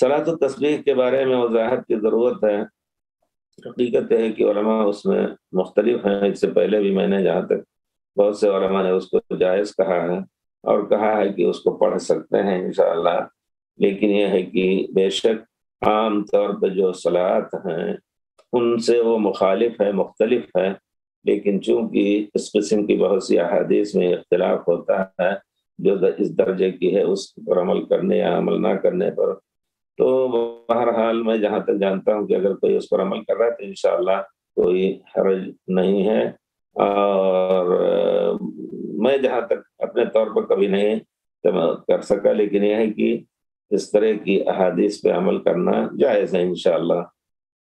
सलातुत तस्बीह के बारे में वजाहत की ज़रूरत है। हकीकत है कि उलमा उसमें मुख्तलिफ हैं। इससे पहले भी मैंने जहाँ तक बहुत से उलमा ने उसको जायज़ कहा है और कहा है कि उसको पढ़ सकते हैं इंशाअल्लाह, लेकिन यह है कि बेशक आम तौर पर जो सलात हैं उनसे वो मुखालिफ है, मुख्तलिफ है, लेकिन चूँकि इस किस्म की बहुत सी अहादीस में इख्तिलाफ होता है जो इस दर्जे की है उस पर अमल करने या अमल ना करने पर। तो बहरहाल मैं जहाँ तक जानता हूँ कि अगर कोई उस पर अमल कर रहा है तो इंशाअल्लाह कोई हर्ज नहीं है। और मैं जहाँ तक अपने तौर पर कभी नहीं कर सका, लेकिन यह है कि इस तरह की अहादीस पे अमल करना जायज़ है इंशाअल्लाह।